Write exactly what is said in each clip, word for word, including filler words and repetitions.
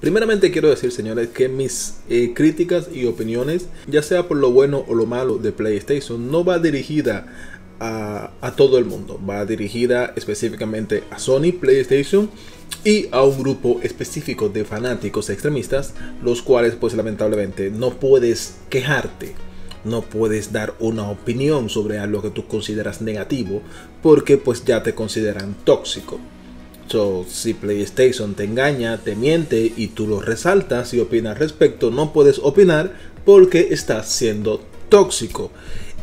Primeramente quiero decir, señores, que mis eh, críticas y opiniones, ya sea por lo bueno o lo malo de PlayStation, no va dirigida a, a todo el mundo. Va dirigida específicamente a Sony, PlayStation y a un grupo específico de fanáticos extremistas, los cuales pues lamentablemente no puedes quejarte. No puedes dar una opinión sobre algo que tú consideras negativo, porque pues ya te consideran tóxico. So, si PlayStation te engaña, te miente y tú lo resaltas y opinas al respecto, no puedes opinar porque estás siendo tóxico.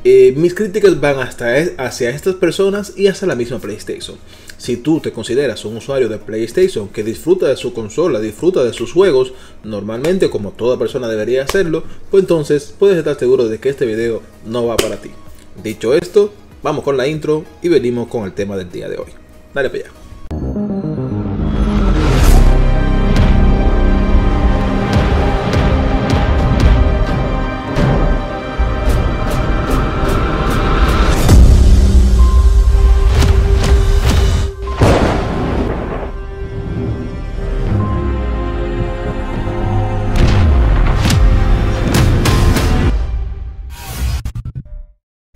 Eh, mis críticas van hasta es, hacia estas personas y hacia la misma PlayStation. Si tú te consideras un usuario de PlayStation que disfruta de su consola, disfruta de sus juegos, normalmente como toda persona debería hacerlo, pues entonces puedes estar seguro de que este video no va para ti. Dicho esto, vamos con la intro y venimos con el tema del día de hoy. Dale para allá.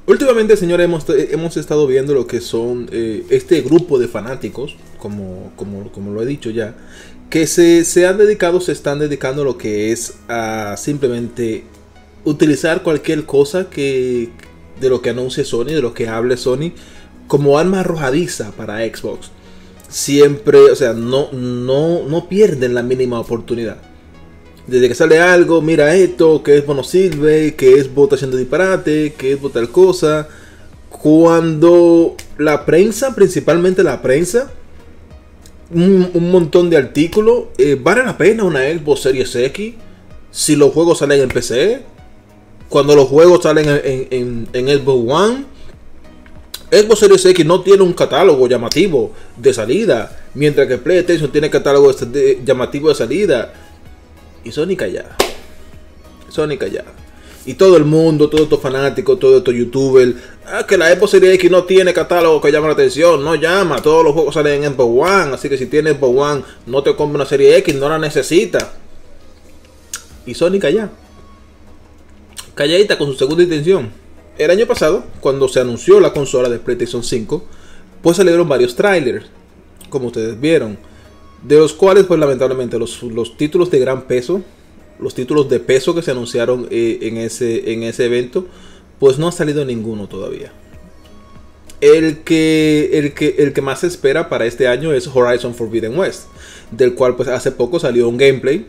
Últimamente, señores, hemos, hemos estado viendo lo que son eh, este grupo de fanáticos, como, como, como lo he dicho ya, que se, se han dedicado, se están dedicando a lo que es a simplemente utilizar cualquier cosa que de lo que anuncie Sony, de lo que hable Sony, como arma arrojadiza para Xbox. Siempre, o sea, no, no, no pierden la mínima oportunidad. Desde que sale algo, mira esto, que es bueno sirve, que es bota haciendo disparate, que es bota tal cosa. Cuando la prensa, principalmente la prensa, un, un montón de artículos, eh, ¿vale la pena una Xbox Series X si los juegos salen en P C? Cuando los juegos salen en, en, en, en Xbox One, Xbox Series X no tiene un catálogo llamativo de salida, mientras que PlayStation tiene catálogo de, de, llamativo de salida. Y Sony callada. Sony callada. Y todo el mundo, todos estos fanáticos, todos estos youtubers. Ah, que la Xbox Series X no tiene catálogo que llame la atención. No llama. Todos los juegos salen en Xbox One. Así que si tienes Xbox One, no te compra una Serie X. No la necesitas. Y Sony callada. Calladita con su segunda intención. El año pasado, cuando se anunció la consola de PlayStation cinco, pues salieron varios trailers, como ustedes vieron, de los cuales pues lamentablemente los, los títulos de gran peso, los títulos de peso que se anunciaron eh, en, ese, en ese evento, pues no ha salido ninguno todavía. El que, el, que, el que más se espera para este año es Horizon Forbidden West, del cual pues hace poco salió un gameplay,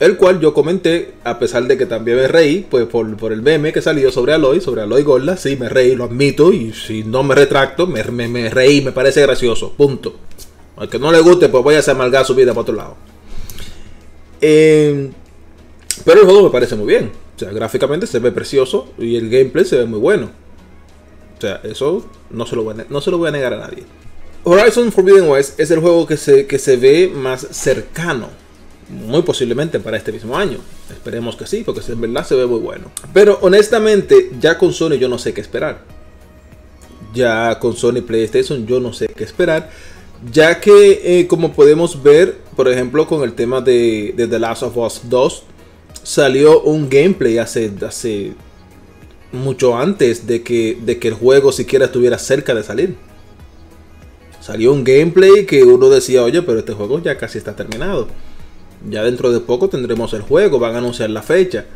el cual yo comenté, a pesar de que también me reí, pues por, por el meme que salió sobre Aloy, sobre Aloy Gorla. Sí, me reí, lo admito, y si no me retracto, me, me, me reí, me parece gracioso, punto. Al que no le guste, pues vaya a amargar su vida para otro lado. Eh, pero el juego me parece muy bien. O sea, gráficamente se ve precioso y el gameplay se ve muy bueno. O sea, eso no se lo voy a, no se lo voy a negar a nadie. Horizon Forbidden West es el juego que se, que se ve más cercano. Muy posiblemente para este mismo año. Esperemos que sí, porque en verdad se ve muy bueno. Pero honestamente, ya con Sony yo no sé qué esperar. Ya con Sony PlayStation yo no sé qué esperar. Ya que, eh, como podemos ver, por ejemplo, con el tema de, de The Last of Us dos, salió un gameplay hace, hace mucho antes de que, de que el juego siquiera estuviera cerca de salir. Salió un gameplay que uno decía, oye, pero este juego ya casi está terminado. Ya dentro de poco tendremos el juego, van a anunciar la fecha.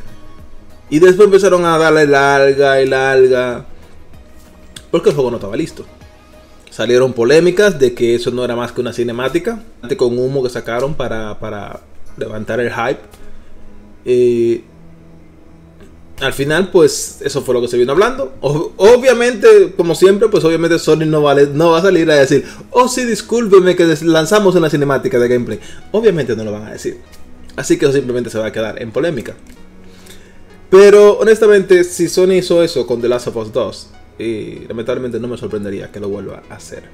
Y después empezaron a darle larga y larga, porque el juego no estaba listo. Salieron polémicas de que eso no era más que una cinemática, con humo que sacaron para, para levantar el hype. Eh, al final, pues, eso fue lo que se vino hablando. O, obviamente, como siempre, pues obviamente Sony no, vale, no va a salir a decir, oh sí, discúlpeme que lanzamos una cinemática de gameplay. Obviamente no lo van a decir. Así que eso simplemente se va a quedar en polémica. Pero, honestamente, si Sony hizo eso con The Last of Us dos, y lamentablemente no me sorprendería que lo vuelva a hacer,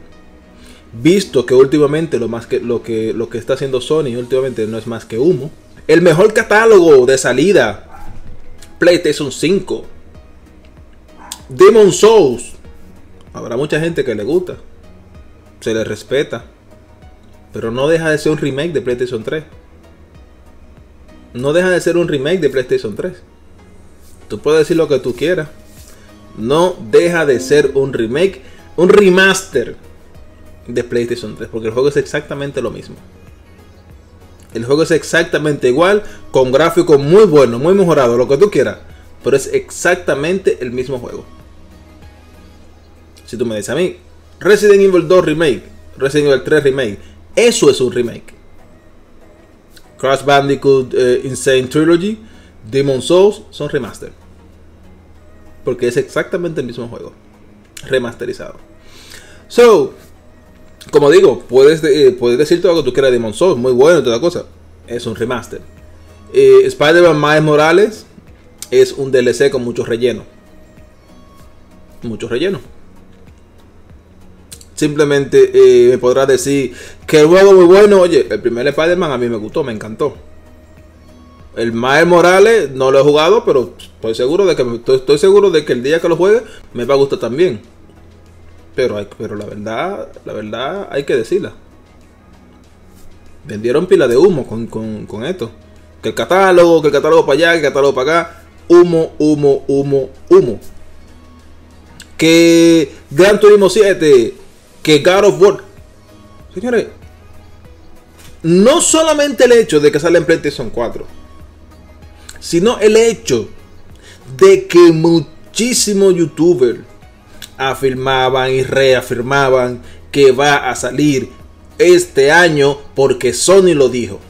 visto que últimamente lo, más que, lo, que, lo que está haciendo Sony últimamente no es más que humo. El mejor catálogo de salida, PlayStation cinco, Demon's Souls. Habrá mucha gente que le gusta, se le respeta, pero no deja de ser un remake de PlayStation tres. no deja de ser un remake de PlayStation tres. Tú puedes decir lo que tú quieras. No deja de ser un remake, un remaster de PlayStation tres. Porque el juego es exactamente lo mismo. El juego es exactamente igual, con gráficos muy buenos, muy mejorados, lo que tú quieras. Pero es exactamente el mismo juego. Si tú me dices a mí, Resident Evil dos Remake, Resident Evil tres Remake, eso es un remake. Crash Bandicoot, eh, Insane Trilogy, Demon's Souls son remaster. Porque es exactamente el mismo juego, remasterizado. So, como digo, puedes, eh, puedes decir todo lo que tú quieras de Demon's Souls, muy bueno y toda cosa. Es un remaster. Eh, Spider-Man Miles Morales es un D L C con mucho relleno. Mucho relleno. Simplemente eh, me podrás decir que el juego es muy bueno. Oye, el primer Spider-Man a mí me gustó, me encantó. El Miles Morales no lo he jugado, pero estoy seguro de que, estoy, estoy seguro de que el día que lo juegue me va a gustar también. Pero, hay, pero la verdad, la verdad hay que decirla. Vendieron pila de humo con, con, con esto. Que el catálogo, que el catálogo para allá, que el catálogo para acá. Humo, humo, humo, humo. Que Gran Turismo siete, que God of War. Señores, no solamente el hecho de que sale en PlayStation cuatro, sino el hecho de que muchísimos youtubers afirmaban y reafirmaban que va a salir este año porque Sony lo dijo.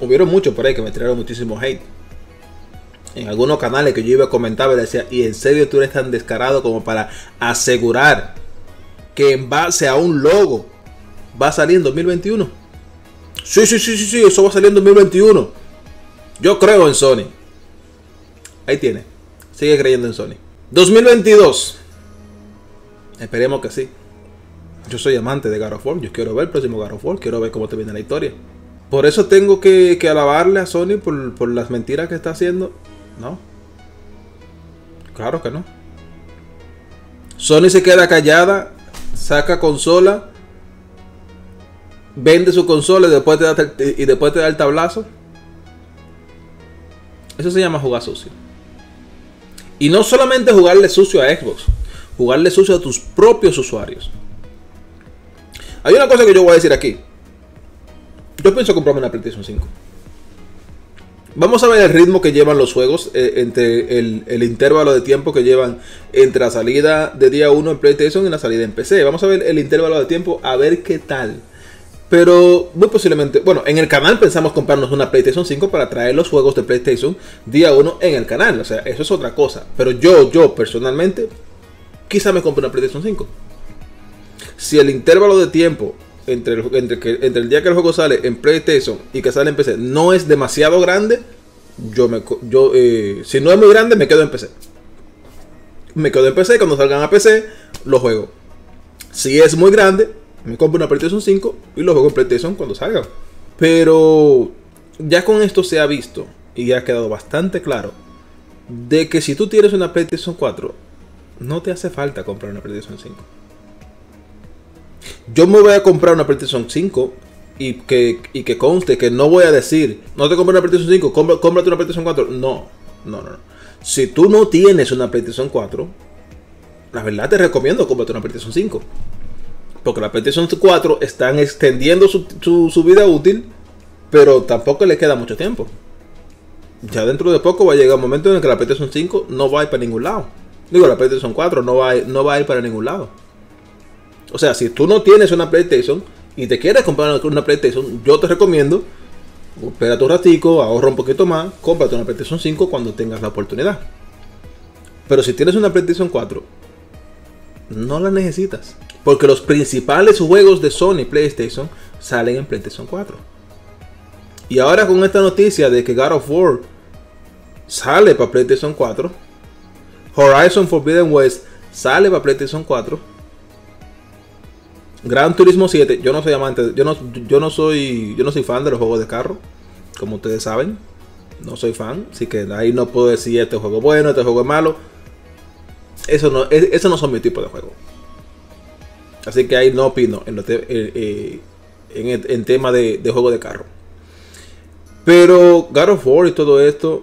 Hubieron muchos por ahí que me tiraron muchísimo hate. En algunos canales que yo iba a comentar y decía, ¿y en serio tú eres tan descarado como para asegurar que en base a un logo va a salir en dos mil veintiuno? Sí, sí, sí, sí, sí, eso va a salir en dos mil veintiuno. Yo creo en Sony. Ahí tiene. Sigue creyendo en Sony. dos mil veintidós. Esperemos que sí. Yo soy amante de God of War. Yo quiero ver el próximo God of War. Quiero ver cómo termina la historia. Por eso tengo que, que alabarle a Sony por, por las mentiras que está haciendo. No. Claro que no. Sony se queda callada. Saca consola. Vende su consola y después te da, y después te da el tablazo. Eso se llama jugar sucio. Y no solamente jugarle sucio a Xbox, jugarle sucio a tus propios usuarios. Hay una cosa que yo voy a decir aquí. Yo pienso comprarme una PlayStation cinco. Vamos a ver el ritmo que llevan los juegos, eh, entre el, el intervalo de tiempo que llevan entre la salida de día uno en PlayStation y la salida en P C. Vamos a ver el intervalo de tiempo a ver qué tal. Pero muy posiblemente, bueno, en el canal pensamos comprarnos una PlayStation cinco para traer los juegos de PlayStation día uno en el canal. O sea, eso es otra cosa. Pero yo, yo personalmente, quizá me compre una PlayStation cinco. Si el intervalo de tiempo entre el, entre, que, entre el día que el juego sale en PlayStation y que sale en P C no es demasiado grande, yo me, yo, eh, si no es muy grande, me quedo en P C. Me quedo en P C, cuando salgan a P C, lo juego. Si es muy grande, me compro una PlayStation cinco y lo juego en PlayStation cuando salga. Pero ya con esto se ha visto y ya ha quedado bastante claro de que si tú tienes una PlayStation cuatro, no te hace falta comprar una PlayStation cinco. Yo me voy a comprar una PlayStation cinco y que, y que conste que no voy a decir, no te compro una PlayStation cinco, cómprate una PlayStation cuatro. No, no, no, no. Si tú no tienes una PlayStation cuatro, la verdad te recomiendo cómprate una PlayStation cinco. Porque la PlayStation cuatro están extendiendo su, su, su vida útil, pero tampoco le queda mucho tiempo. Ya dentro de poco va a llegar un momento en el que la PlayStation cinco no va a ir para ningún lado. Digo, la PlayStation cuatro no va a ir, no va a ir para ningún lado. O sea, si tú no tienes una PlayStation y te quieres comprar una PlayStation, yo te recomiendo, espera tu ratico, ahorra un poquito más, cómprate una PlayStation cinco cuando tengas la oportunidad. Pero si tienes una PlayStation cuatro, no la necesitas. Porque los principales juegos de Sony y PlayStation salen en PlayStation cuatro. Y ahora con esta noticia de que God of War sale para PlayStation cuatro. Horizon Forbidden West sale para PlayStation cuatro. Gran Turismo siete. Yo no soy amante. Yo no, yo no soy. Yo no soy fan de los juegos de carro. Como ustedes saben. No soy fan. Así que ahí no puedo decir este juego es bueno, este juego es malo. Eso no, eso no son mi tipo de juego. Así que ahí no opino en, te eh, eh, en, en tema de, de juego de carro. Pero God of War y todo esto,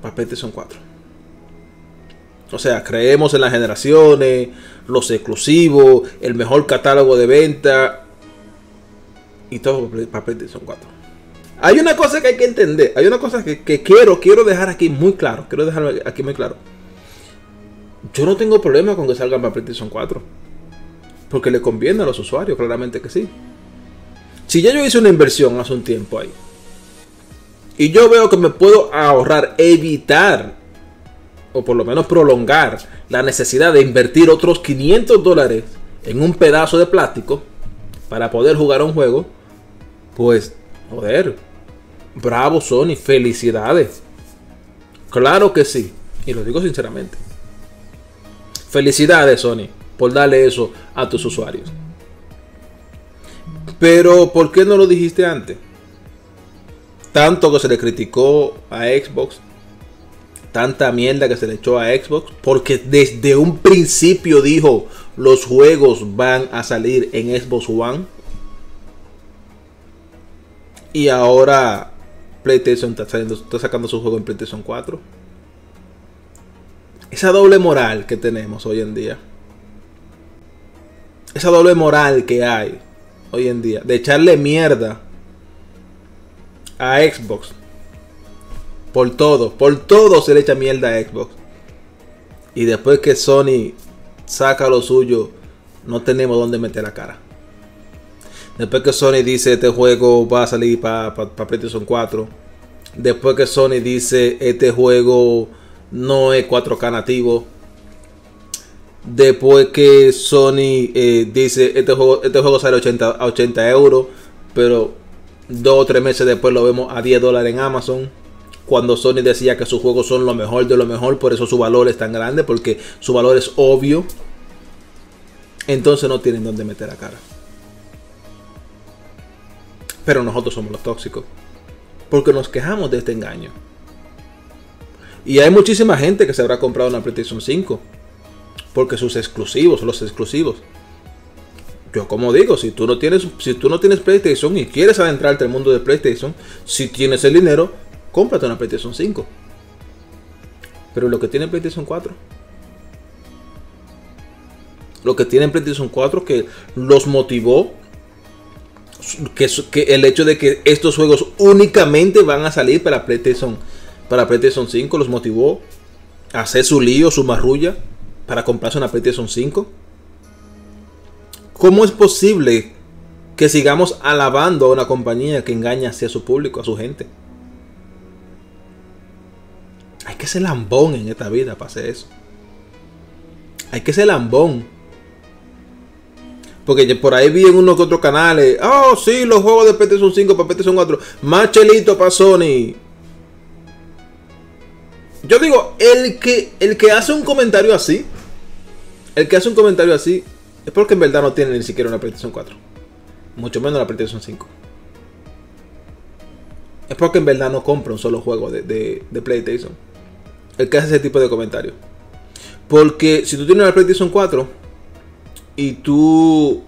para PlayStation cuatro. O sea, creemos en las generaciones, los exclusivos, el mejor catálogo de venta y todo para PlayStation cuatro. Hay una cosa que hay que entender, hay una cosa que, que quiero, quiero dejar aquí muy claro, quiero dejar aquí muy claro. Yo no tengo problema con que salgan para PlayStation cuatro, porque le conviene a los usuarios, claramente que sí. Si ya yo hice una inversión hace un tiempo ahí, y yo veo que me puedo ahorrar, evitar, o por lo menos prolongar, la necesidad de invertir otros quinientos dólares en un pedazo de plástico para poder jugar a un juego, pues, joder, bravo Sony, felicidades. Claro que sí, y lo digo sinceramente. Felicidades Sony, por darle eso a tus usuarios. Pero, ¿por qué no lo dijiste antes? Tanto que se le criticó a Xbox, tanta mierda que se le echó a Xbox, porque desde un principio dijo, los juegos van a salir en Xbox One. Y ahora PlayStation está, saliendo, está sacando su juego en PlayStation cuatro. Esa doble moral que tenemos hoy en día. Esa doble moral que hay hoy en día. De echarle mierda a Xbox. Por todo. Por todo se le echa mierda a Xbox. Y después que Sony saca lo suyo, no tenemos dónde meter la cara. Después que Sony dice este juego va a salir para pa, pa PlayStation cuatro. Después que Sony dice este juego no es cuatro K nativo. Después que Sony eh, dice este juego, este juego sale ochenta, a ochenta euros. Pero dos o tres meses después lo vemos a diez dólares en Amazon. Cuando Sony decía que sus juegos son lo mejor de lo mejor. Por eso su valor es tan grande. Porque su valor es obvio. Entonces no tienen dónde meter la cara. Pero nosotros somos los tóxicos, porque nos quejamos de este engaño. Y hay muchísima gente que se habrá comprado una PlayStation cinco, porque sus exclusivos, los exclusivos. Yo como digo, si tú no tienes, si tú no tienes PlayStation y quieres adentrarte al mundo de PlayStation, si tienes el dinero, cómprate una PlayStation cinco. Pero lo que tiene PlayStation cuatro, lo que tiene PlayStation cuatro que los motivó, Que, que el hecho de que estos juegos únicamente van a salir para PlayStation, para PlayStation cinco los motivó a hacer su lío, su marrulla para comprarse una PlayStation cinco. ¿Cómo es posible que sigamos alabando a una compañía que engaña hacia su público, a su gente? Hay que ser lambón en esta vida para hacer eso. Hay que ser lambón. Porque por ahí vi en unos que otros canales, oh sí, los juegos de PlayStation cinco para PlayStation cuatro, más chelito para Sony. Yo digo, el que, el que hace un comentario así, el que hace un comentario así, es porque en verdad no tiene ni siquiera una PlayStation cuatro. Mucho menos la PlayStation cinco. Es porque en verdad no compra un solo juego de, de, de PlayStation. El que hace ese tipo de comentarios. Porque si tú tienes una PlayStation cuatro... Y tú,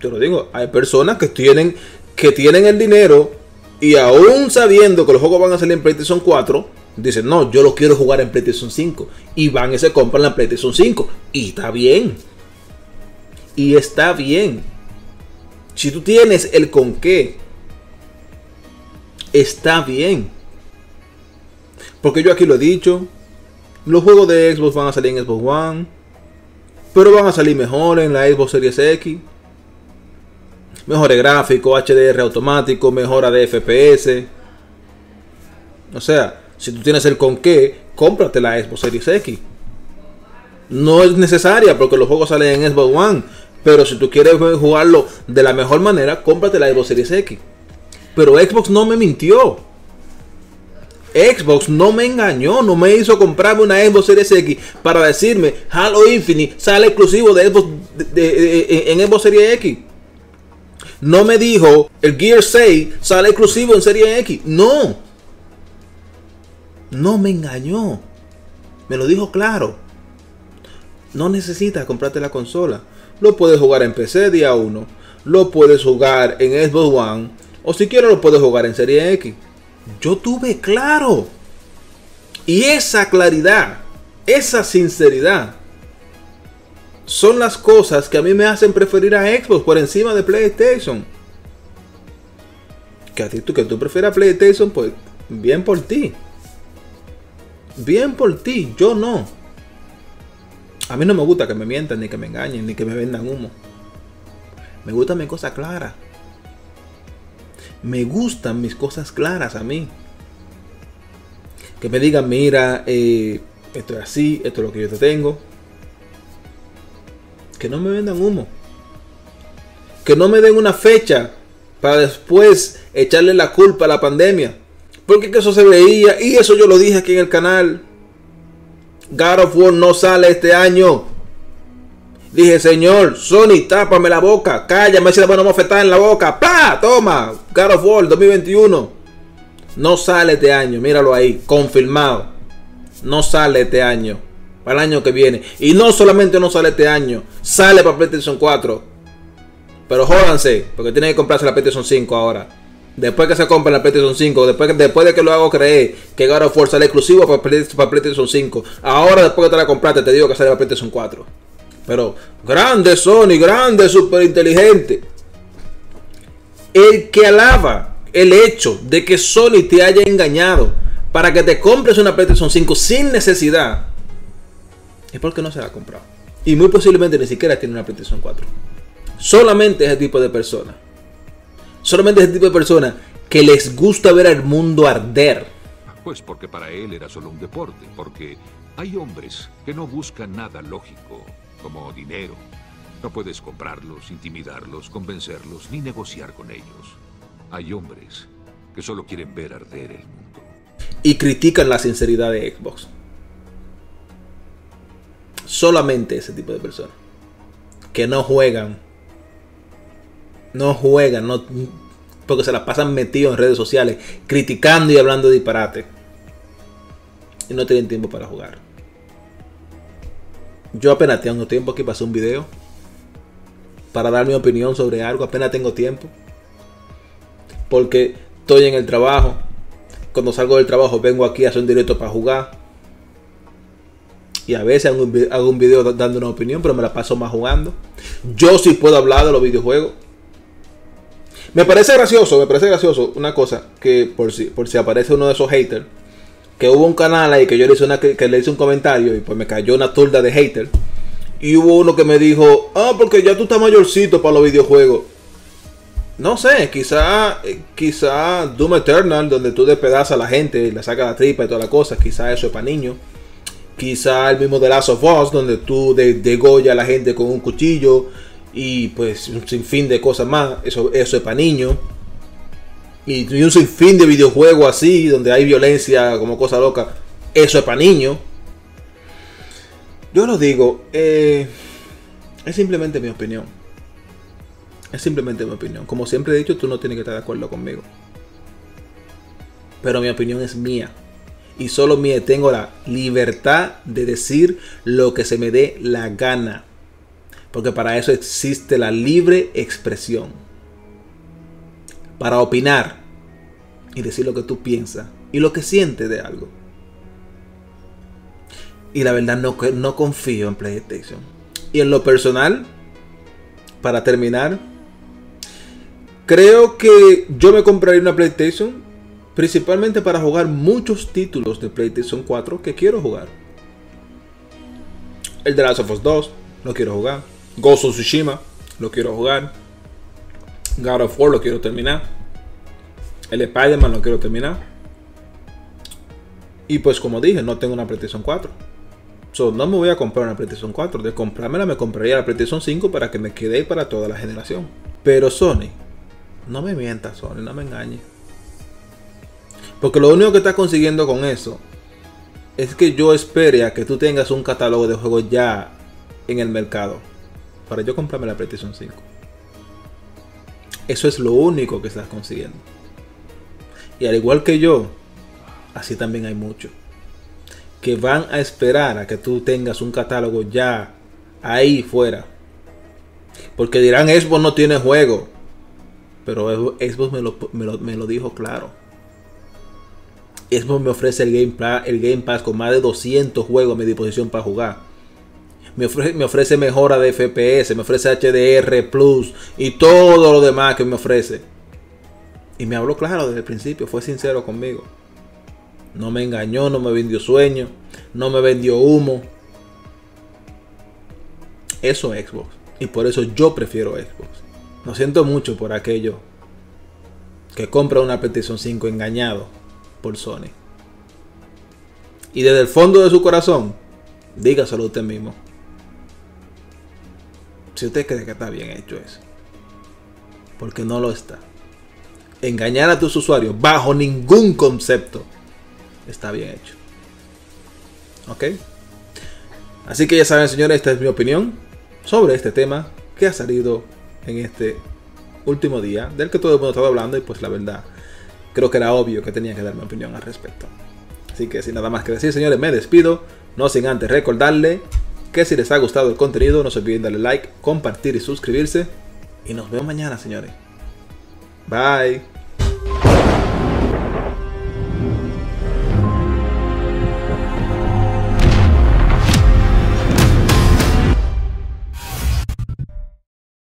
te lo digo, hay personas que tienen, que tienen el dinero y aún sabiendo que los juegos van a salir en PlayStation cuatro, dicen, no, yo los quiero jugar en PlayStation cinco. Y van y se compran la PlayStation cinco. Y está bien. Y está bien. Si tú tienes el con qué, está bien. Porque yo aquí lo he dicho, los juegos de Xbox van a salir en Xbox One. Pero van a salir mejor en la Xbox Series X. Mejores gráficos, H D R automático, mejora de F P S. O sea, si tú tienes el con qué, cómprate la Xbox Series X. No es necesaria porque los juegos salen en Xbox One. Pero si tú quieres jugarlo de la mejor manera, cómprate la Xbox Series X. Pero Xbox no me mintió. Xbox no me engañó, no me hizo comprarme una Xbox Series X para decirme Halo Infinite sale exclusivo de Xbox de, de, de, en Xbox Series X. No me dijo el Gears seis sale exclusivo en Series X. No, no me engañó, me lo dijo claro. No necesitas comprarte la consola, lo puedes jugar en P C día uno, lo puedes jugar en Xbox One o si quieres lo puedes jugar en Series X. yo tuve claro. Y esa claridad, esa sinceridad, son las cosas que a mí me hacen preferir a Xbox por encima de PlayStation. Que a ti, tú, que tú prefieras PlayStation, pues bien por ti. Bien por ti, yo no. A mí no me gusta que me mientan, ni que me engañen, ni que me vendan humo. Me gustan mis cosas claras. Me gustan mis cosas claras a mí. Que me digan, mira, eh, esto es así, esto es lo que yo te tengo. Que no me vendan humo. Que no me den una fecha para después echarle la culpa a la pandemia. Porque que eso se veía, y eso yo lo dije aquí en el canal. God of War no sale este año. Dije, señor, Sony, tápame la boca. Cállame, si la mano me afecta en la boca. ¡Pla! Toma, God of War dos mil veintiuno. No sale este año, míralo ahí, confirmado. No sale este año, para el año que viene. Y no solamente no sale este año, sale para PlayStation cuatro. Pero jódanse, porque tienen que comprarse la PlayStation cinco ahora. Después que se compren la PlayStation cinco, después, después de que lo hago creer que God of War sale exclusivo para, para PlayStation cinco. Ahora, después que te la compraste, te digo que sale para PlayStation cuatro. Pero, grande Sony, grande, súper inteligente. El que alaba el hecho de que Sony te haya engañado para que te compres una PlayStation cinco sin necesidad, es porque no se la ha comprado. Y muy posiblemente ni siquiera tiene una PlayStation cuatro. Solamente ese tipo de personas. Solamente ese tipo de personas que les gusta ver al mundo arder. Pues porque para él era solo un deporte, porque hay hombres que no buscan nada lógico, como dinero. No puedes comprarlos, intimidarlos, convencerlos, ni negociar con ellos. Hay hombres que solo quieren ver arder el mundo. Y critican la sinceridad de Xbox. Solamente ese tipo de personas que no juegan. No juegan, no, porque se la pasan metidos en redes sociales, criticando y hablando de disparate. Y no tienen tiempo para jugar. Yo apenas tengo tiempo aquí para hacer un video, para dar mi opinión sobre algo, apenas tengo tiempo. Porque estoy en el trabajo. Cuando salgo del trabajo vengo aquí a hacer un directo para jugar. Y a veces hago un, hago un video dando una opinión, pero me la paso más jugando. Yo sí puedo hablar de los videojuegos. Me parece gracioso, me parece gracioso una cosa, que por si, por si aparece uno de esos haters, que hubo un canal ahí que yo le hice, una, que, que le hice un comentario y pues me cayó una turda de haters. Y hubo uno que me dijo, ah, porque ya tú estás mayorcito para los videojuegos. No sé, quizá, quizá Doom Eternal, donde tú despedazas a la gente y le sacas la tripa y todas las cosas, quizá eso es para niños. Quizá el mismo The Last of Us, donde tú degollas a la gente con un cuchillo. Y pues un sinfín de cosas más. Eso, eso es para niños. Y, y un sinfín de videojuegos así, donde hay violencia como cosa loca. Eso es para niños. Yo lo digo. Eh, es simplemente mi opinión. Es simplemente mi opinión. Como siempre he dicho, tú no tienes que estar de acuerdo conmigo. Pero mi opinión es mía. Y solo mía. Tengo la libertad de decir lo que se me dé la gana. Porque para eso existe la libre expresión. Para opinar y decir lo que tú piensas y lo que sientes de algo. Y la verdad no, no confío en PlayStation. Y en lo personal, para terminar, creo que yo me compraría una PlayStation principalmente para jugar muchos títulos de PlayStation cuatro que quiero jugar. El The Last of Us dos lo quiero jugar. Ghost of Tsushima lo quiero jugar. God of War lo quiero terminar. El Spider-Man lo quiero terminar. Y pues como dije, no tengo una PlayStation cuatro. So, no me voy a comprar una PlayStation cuatro. De comprármela me compraría la PlayStation cinco para que me quede para toda la generación. Pero Sony, no me mientas, Sony, no me engañes. Porque lo único que estás consiguiendo con eso es que yo espere a que tú tengas un catálogo de juegos ya en el mercado para yo comprarme la PlayStation cinco. Eso es lo único que estás consiguiendo. Y al igual que yo, así también hay muchos que van a esperar a que tú tengas un catálogo ya ahí fuera, porque dirán, Xbox no tiene juego. Pero Xbox me lo, me lo, me lo dijo claro. Xbox me ofrece el Game Pass, el Game Pass con más de doscientos juegos a mi disposición para jugar. Me ofrece, me ofrece mejora de F P S, me ofrece H D R Plus y todo lo demás que me ofrece. Y me habló claro desde el principio, fue sincero conmigo. No me engañó, no me vendió sueño, no me vendió humo. Eso es Xbox. Y por eso yo prefiero Xbox. Lo siento mucho por aquello que compra una PlayStation cinco engañado por Sony. Y desde el fondo de su corazón, dígaselo usted mismo. Si usted cree que está bien hecho eso. Porque no lo está. Engañar a tus usuarios bajo ningún concepto está bien hecho. ¿Ok? Así que ya saben, señores, esta es mi opinión sobre este tema que ha salido en este último día, del que todo el mundo estaba hablando, y pues la verdad, creo que era obvio que tenía que dar mi opinión al respecto. Así que sin nada más que decir, señores, me despido, no sin antes recordarle que si les ha gustado el contenido, no se olviden darle like, compartir y suscribirse, y nos vemos mañana, señores. Bye.